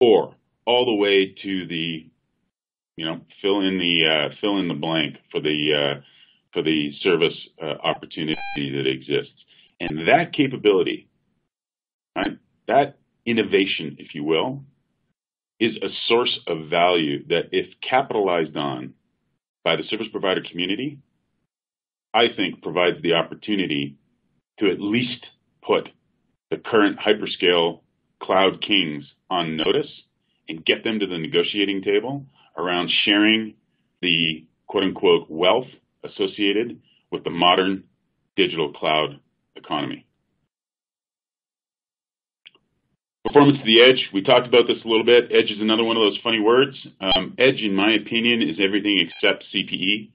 or all the way to the, you know, fill in the blank for the service opportunity that exists. And that capability, right, that innovation, if you will, is a source of value that, if capitalized on by the service provider community, I think provides the opportunity to at least put the current hyperscale cloud kings on notice and get them to the negotiating table around sharing the quote-unquote wealth associated with the modern digital cloud economy. Performance to the edge. We talked about this a little bit. Edge is another one of those funny words. Edge, in my opinion, is everything except CPE,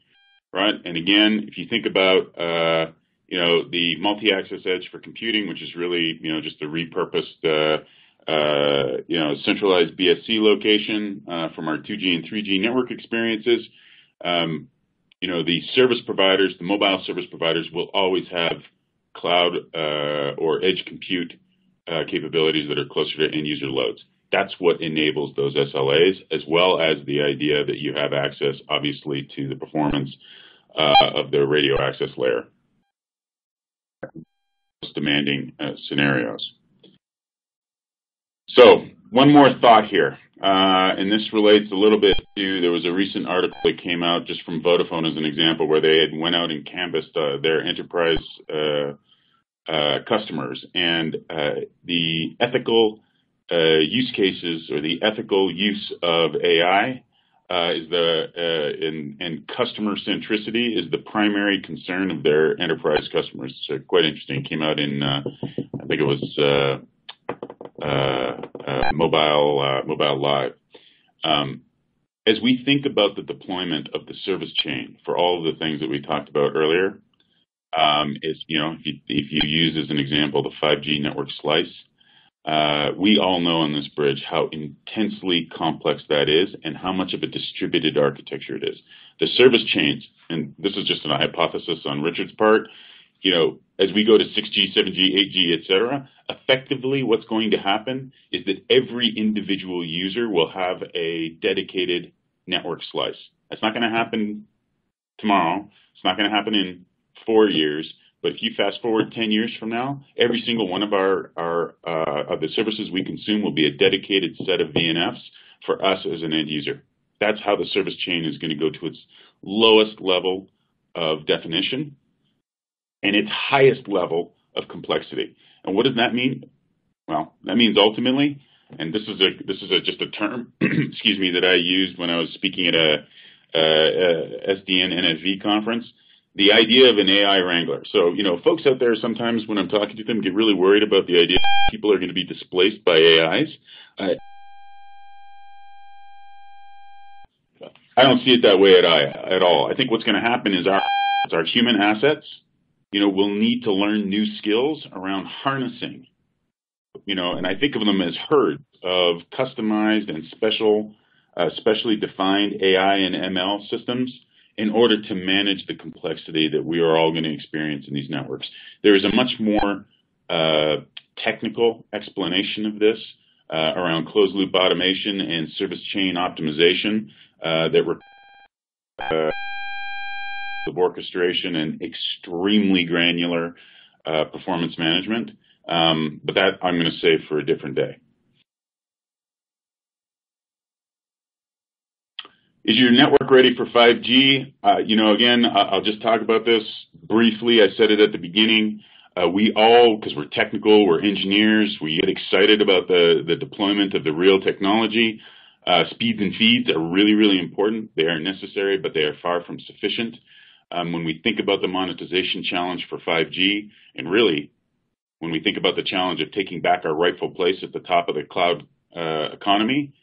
right? And again, if you think about, you know, the multi-access edge for computing, which is really, you know, just a repurposed, you know, centralized BSC location from our 2G and 3G network experiences, you know, the service providers, the mobile service providers will always have cloud or edge compute capabilities that are closer to end user loads. That's what enables those SLAs, as well as the idea that you have access, obviously, to the performance of the radio access layer. Most demanding scenarios. So one more thought here, and this relates a little bit to, there was a recent article that came out just from Vodafone as an example, where they had went out and canvassed their enterprise customers, and the ethical use cases, or the ethical use of AI is the and customer centricity is the primary concern of their enterprise customers. So quite interesting. It came out in I think it was Mobile Live. As we think about the deployment of the service chain for all of the things that we talked about earlier, is, you know, if you use as an example the 5G network slice, we all know on this bridge how intensely complex that is and how much of a distributed architecture it is. The service chains, and this is just a hypothesis on Richard's part, you know, as we go to 6G, 7G, 8G, et cetera, effectively what's going to happen is that every individual user will have a dedicated network slice. That's not going to happen tomorrow. It's not going to happen in 4 years. But if you fast forward 10 years from now, every single one of the services we consume will be a dedicated set of VNFs for us as an end user. That's how the service chain is going to go to its lowest level of definition and its highest level of complexity. And what does that mean? Well, that means ultimately, and this is just a term, excuse me, that I used when I was speaking at a SDN NSV conference. The idea of an AI wrangler. So, you know, folks out there sometimes when I'm talking to them get really worried about the idea that people are going to be displaced by AIs. I don't see it that way at all. I think what's going to happen is our human assets, you know, will need to learn new skills around harnessing, you know, and I think of them as herds of customized and specially defined AI and ML systems in order to manage the complexity that we are all going to experience in these networks. There is a much more technical explanation of this around closed-loop automation and service chain optimization that requires orchestration and extremely granular performance management. But that I'm going to save for a different day. Is your network ready for 5G? You know, again, I'll just talk about this briefly. I said it at the beginning. We all, because we're technical, we're engineers, we get excited about the deployment of the real technology. Speeds and feeds are really, really important. They are necessary, but they are far from sufficient. When we think about the monetization challenge for 5G, and really, when we think about the challenge of taking back our rightful place at the top of the cloud economy,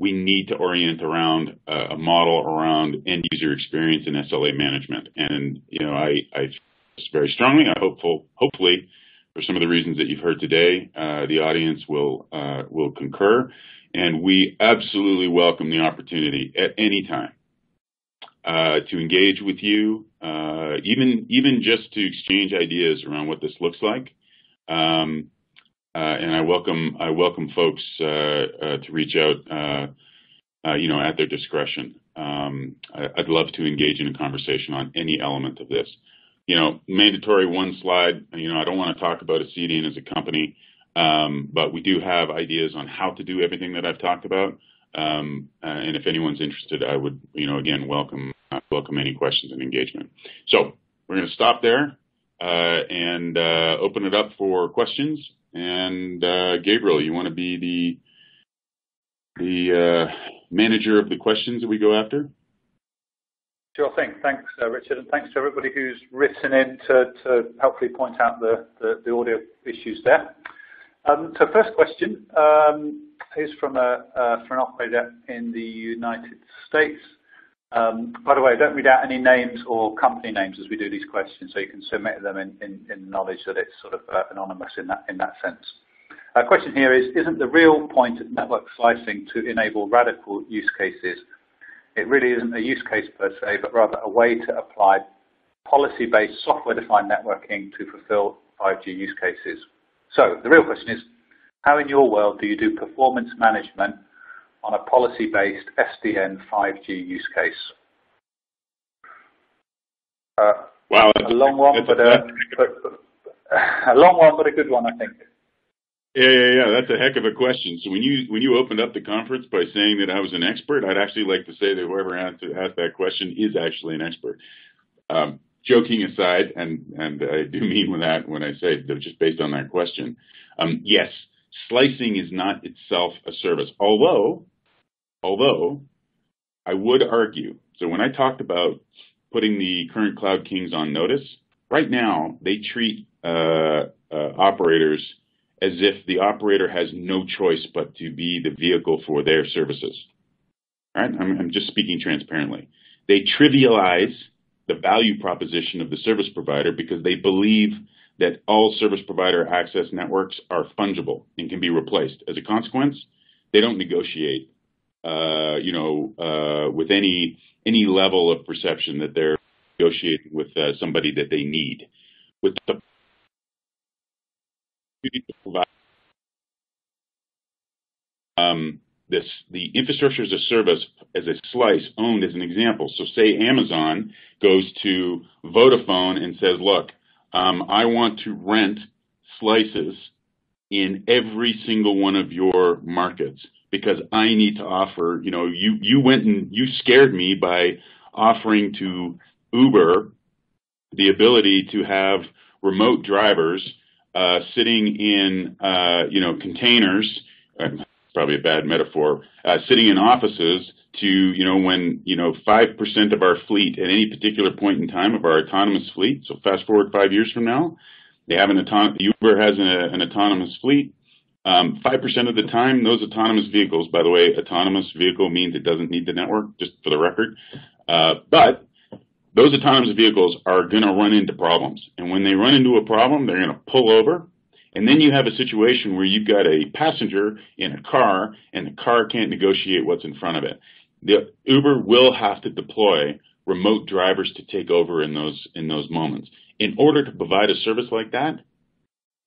we need to orient around a model around end user experience and SLA management. And, you know, I very strongly, I hopefully for some of the reasons that you've heard today, the audience will concur. And we absolutely welcome the opportunity at any time to engage with you, even just to exchange ideas around what this looks like. And I welcome folks to reach out, you know, at their discretion. I'd love to engage in a conversation on any element of this. You know, mandatory one slide. You know, I don't want to talk about Accedian as a company, but we do have ideas on how to do everything that I've talked about. And if anyone's interested, I would, you know, again, welcome any questions and engagement. So we're going to stop there and open it up for questions. And Gabriel, you want to be the manager of the questions that we go after? Sure thing. Thanks, Richard, and thanks to everybody who's written in to helpfully point out the audio issues there. So first question is from an operator in the United States. By the way, don't read out any names or company names as we do these questions, so you can submit them in knowledge that it's sort of anonymous in that sense. Our question here is, isn't the real point of network slicing to enable radical use cases? It really isn't a use case per se, but rather a way to apply policy-based software-defined networking to fulfill 5G use cases. So the real question is, how in your world do you do performance management on a policy-based SDN 5G use case? Wow, a long one, but a good one, I think. Yeah, that's a heck of a question. So when you opened up the conference by saying that I was an expert, I'd actually like to say that whoever asked that question is actually an expert. Joking aside, and I do mean with that when I say that just based on that question, yes, slicing is not itself a service, although I would argue. So when I talked about putting the current cloud kings on notice, right now they treat operators as if the operator has no choice but to be the vehicle for their services. All right? I'm just speaking transparently. They trivialize the value proposition of the service provider because they believe that all service provider access networks are fungible and can be replaced. As a consequence, they don't negotiate, you know, with any level of perception that they're negotiating with somebody that they need. With the provide the infrastructure as a service as a slice owned as an example. So say Amazon goes to Vodafone and says, look, I want to rent slices in every single one of your markets because I need to offer, you know, you went and you scared me by offering to Uber the ability to have remote drivers sitting in, you know, containers, probably a bad metaphor, sitting in offices to, you know, when, you know, 5% of our fleet at any particular point in time of our autonomous fleet, so fast forward 5 years from now, they have Uber has an autonomous fleet. 5% of the time, those autonomous vehicles, by the way, autonomous vehicle means it doesn't need the network, just for the record, but those autonomous vehicles are going to run into problems. And when they run into a problem, they're going to pull over. And then you have a situation where you've got a passenger in a car, and the car can't negotiate what's in front of it. The Uber will have to deploy remote drivers to take over in those moments. In order to provide a service like that,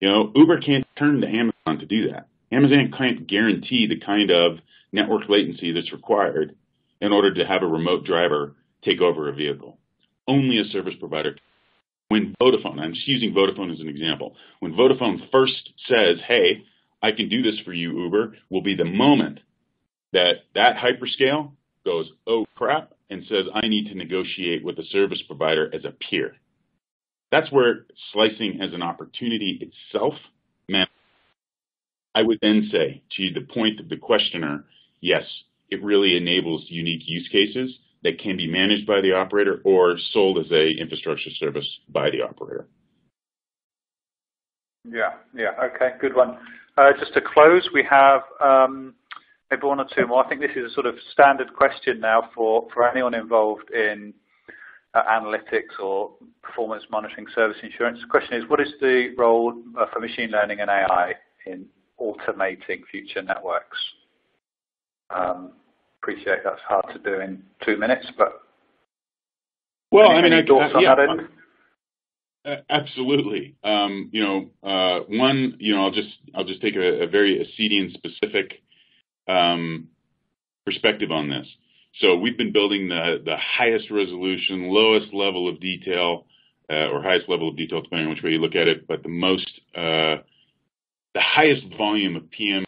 you know, Uber can't turn to Amazon to do that. Amazon can't guarantee the kind of network latency that's required in order to have a remote driver take over a vehicle. Only a service provider can. When Vodafone, I'm just using Vodafone as an example, when Vodafone first says, hey, I can do this for you, Uber, will be the moment that that hyperscale goes, oh, crap, and says, I need to negotiate with a service provider as a peer. That's where slicing as an opportunity itself manifests. I would then say, to the point of the questioner, yes, it really enables unique use cases that can be managed by the operator or sold as a infrastructure service by the operator. Yeah, okay, good one. Just to close, we have maybe one or two more. I think this is a sort of standard question now for anyone involved in analytics or performance monitoring service insurance. The question is, what is the role for machine learning and AI in automating future networks? Appreciate that's hard to do in 2 minutes, but well, absolutely. I'll just take a very Accedian specific perspective on this. So we've been building the highest resolution, lowest level of detail, or highest level of detail depending on which way you look at it, but the highest volume of PM.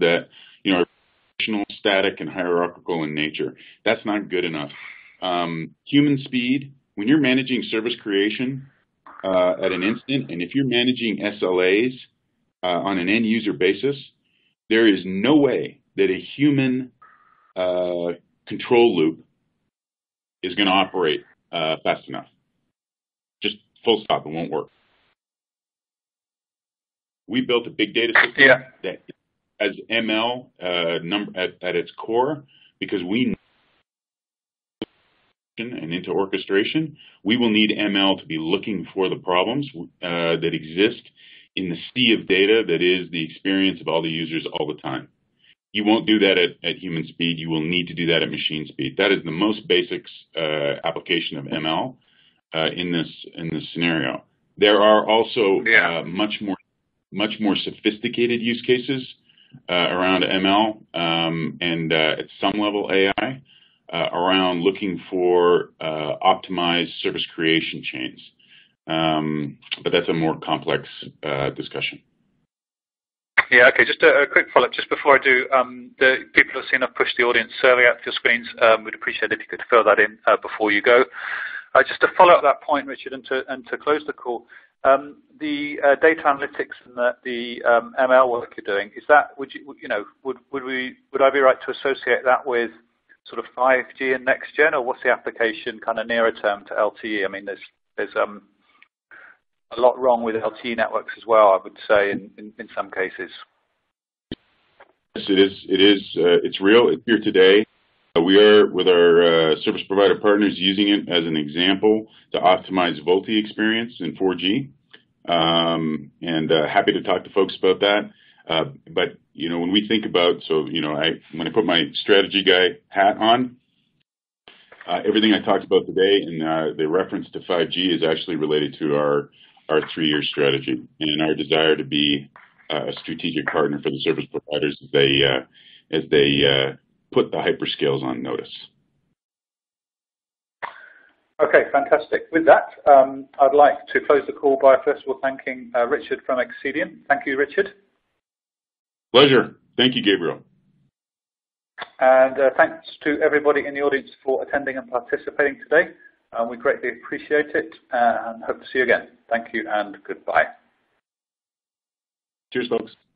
That, you know, are static and hierarchical in nature. That's not good enough. Human speed, when you're managing service creation at an instant, and if you're managing SLAs on an end user basis, there is no way that a human control loop is going to operate fast enough. Just full stop, it won't work. We built a big data system that as ML at its core, because we know and into orchestration, we will need ML to be looking for the problems that exist in the sea of data that is the experience of all the users all the time. You won't do that at human speed. You will need to do that at machine speed. That is the most basic application of ML in this scenario. There are also much more sophisticated use cases around ML and at some level AI around looking for optimized service creation chains. But that's a more complex discussion. Yeah, okay, just a quick follow-up. Just before I do, the people who have seen I've pushed the audience survey out to your screens, we'd appreciate if you could fill that in before you go. Just to follow up that point, Richard, and to close the call, the data analytics and the ML work you're doing, is that would I be right to associate that with sort of 5G and next gen, or what's the application kind of nearer term to LTE? I mean, there's a lot wrong with LTE networks as well, I would say in some cases. Yes, it's real. It's here today. We are, with our service provider partners, using it as an example to optimize VoLTE experience in 4G, and happy to talk to folks about that. But, you know, when we think about, when I put my strategy guy hat on, Everything I talked about today and the reference to 5G is actually related to our three-year strategy and our desire to be a strategic partner for the service providers as they put the hyperscales on notice. Okay, fantastic. With that, I'd like to close the call by first of all thanking Richard from Accedian. Thank you, Richard. Pleasure. Thank you, Gabriel. And thanks to everybody in the audience for attending and participating today. We greatly appreciate it and hope to see you again. Thank you and goodbye. Cheers, folks.